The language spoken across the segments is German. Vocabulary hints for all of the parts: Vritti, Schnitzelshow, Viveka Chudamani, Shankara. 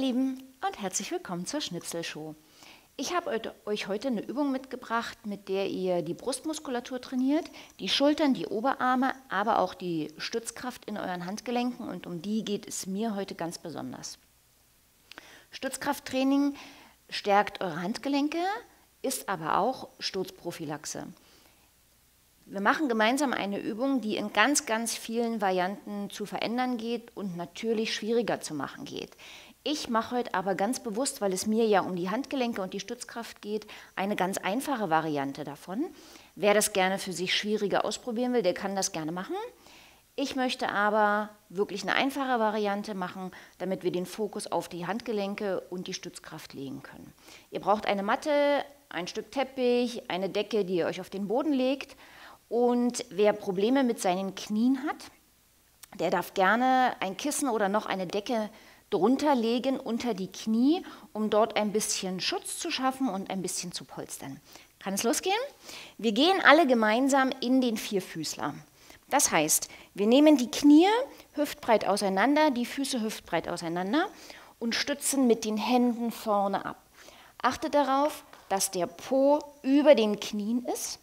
ihr Lieben und herzlich willkommen zur Schnitzelshow. Ich habe euch heute eine Übung mitgebracht, mit der ihr die Brustmuskulatur trainiert, die Schultern, die Oberarme, aber auch die Stützkraft in euren Handgelenken, und um die geht es mir heute ganz besonders. Stützkrafttraining stärkt eure Handgelenke, ist aber auch Sturzprophylaxe. Wir machen gemeinsam eine Übung, die in ganz, ganz vielen Varianten zu verändern geht und natürlich schwieriger zu machen geht. Ich mache heute aber ganz bewusst, weil es mir ja um die Handgelenke und die Stützkraft geht, eine ganz einfache Variante davon. Wer das gerne für sich schwieriger ausprobieren will, der kann das gerne machen. Ich möchte aber wirklich eine einfache Variante machen, damit wir den Fokus auf die Handgelenke und die Stützkraft legen können. Ihr braucht eine Matte, ein Stück Teppich, eine Decke, die ihr euch auf den Boden legt. Und wer Probleme mit seinen Knien hat, der darf gerne ein Kissen oder noch eine Decke drunter legen unter die Knie, um dort ein bisschen Schutz zu schaffen und ein bisschen zu polstern. Kann es losgehen? Wir gehen alle gemeinsam in den Vierfüßler. Das heißt, wir nehmen die Knie hüftbreit auseinander, die Füße hüftbreit auseinander und stützen mit den Händen vorne ab. Achtet darauf, dass der Po über den Knien ist,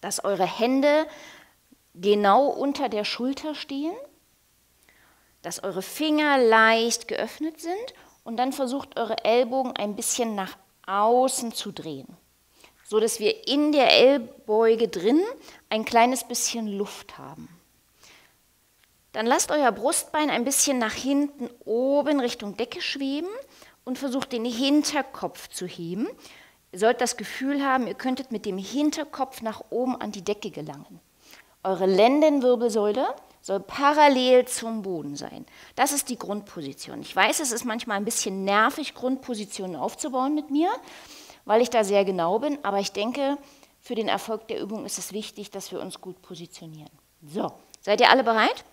dass eure Hände genau unter der Schulter stehen, dass eure Finger leicht geöffnet sind, und dann versucht, eure Ellbogen ein bisschen nach außen zu drehen, so dass wir in der Ellbeuge drin ein kleines bisschen Luft haben. Dann lasst euer Brustbein ein bisschen nach hinten oben Richtung Decke schweben und versucht, den Hinterkopf zu heben. Ihr sollt das Gefühl haben, ihr könntet mit dem Hinterkopf nach oben an die Decke gelangen. Eure Lendenwirbelsäule soll parallel zum Boden sein. Das ist die Grundposition. Ich weiß, es ist manchmal ein bisschen nervig, Grundpositionen aufzubauen mit mir, weil ich da sehr genau bin, aber ich denke, für den Erfolg der Übung ist es wichtig, dass wir uns gut positionieren. So, seid ihr alle bereit?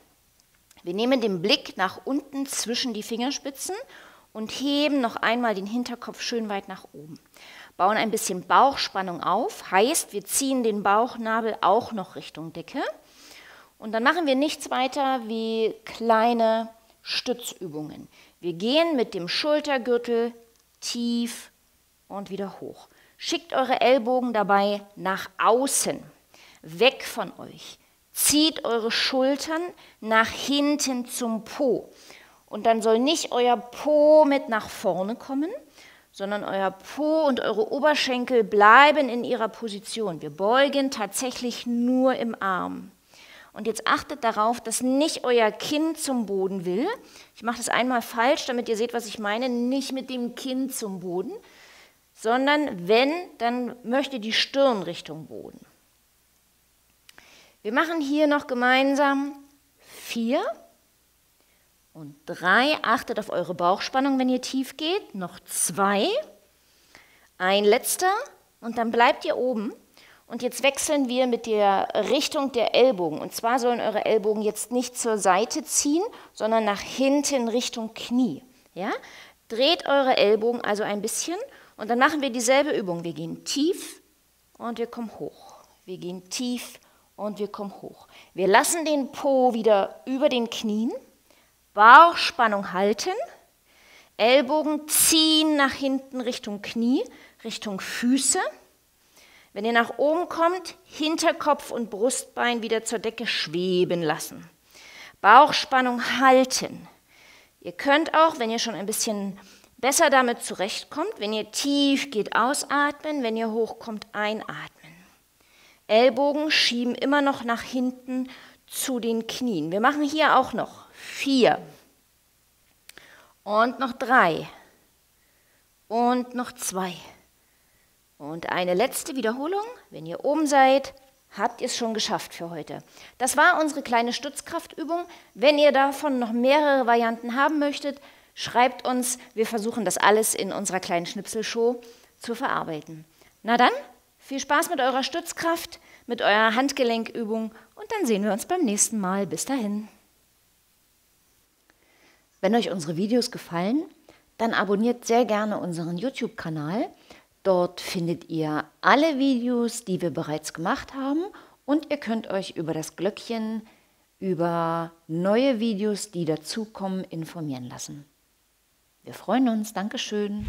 Wir nehmen den Blick nach unten zwischen die Fingerspitzen und heben noch einmal den Hinterkopf schön weit nach oben. Bauen ein bisschen Bauchspannung auf, heißt, wir ziehen den Bauchnabel auch noch Richtung Decke. Und dann machen wir nichts weiter wie kleine Stützübungen. Wir gehen mit dem Schultergürtel tief und wieder hoch. Schickt eure Ellbogen dabei nach außen, weg von euch. Zieht eure Schultern nach hinten zum Po. Und dann soll nicht euer Po mit nach vorne kommen, sondern euer Po und eure Oberschenkel bleiben in ihrer Position. Wir beugen tatsächlich nur im Arm. Und jetzt achtet darauf, dass nicht euer Kinn zum Boden will. Ich mache das einmal falsch, damit ihr seht, was ich meine. Nicht mit dem Kinn zum Boden, sondern wenn, dann möchte die Stirn Richtung Boden. Wir machen hier noch gemeinsam 4. Und 3, achtet auf eure Bauchspannung, wenn ihr tief geht. Noch 2, ein letzter, und dann bleibt ihr oben. Und jetzt wechseln wir mit der Richtung der Ellbogen. Und zwar sollen eure Ellbogen jetzt nicht zur Seite ziehen, sondern nach hinten Richtung Knie. Ja? Dreht eure Ellbogen also ein bisschen, und dann machen wir dieselbe Übung. Wir gehen tief und wir kommen hoch. Wir gehen tief und wir kommen hoch. Wir lassen den Po wieder über den Knien. Bauchspannung halten, Ellbogen ziehen nach hinten Richtung Knie, Richtung Füße. Wenn ihr nach oben kommt, Hinterkopf und Brustbein wieder zur Decke schweben lassen. Bauchspannung halten. Ihr könnt auch, wenn ihr schon ein bisschen besser damit zurechtkommt, wenn ihr tief geht, ausatmen, wenn ihr hochkommt, einatmen. Ellbogen schieben immer noch nach hinten zu den Knien. Wir machen hier auch noch 4 und noch 3 und noch 2 und eine letzte Wiederholung. Wenn ihr oben seid, habt ihr es schon geschafft für heute. Das war unsere kleine Stützkraftübung. Wenn ihr davon noch mehrere Varianten haben möchtet, schreibt uns. Wir versuchen das alles in unserer kleinen Schnitzelshow zu verarbeiten. Na dann, viel Spaß mit eurer Stützkraft, mit eurer Handgelenkübung, und dann sehen wir uns beim nächsten Mal. Bis dahin. Wenn euch unsere Videos gefallen, dann abonniert sehr gerne unseren YouTube-Kanal. Dort findet ihr alle Videos, die wir bereits gemacht haben, und ihr könnt euch über das Glöckchen, über neue Videos, die dazukommen, informieren lassen. Wir freuen uns. Dankeschön.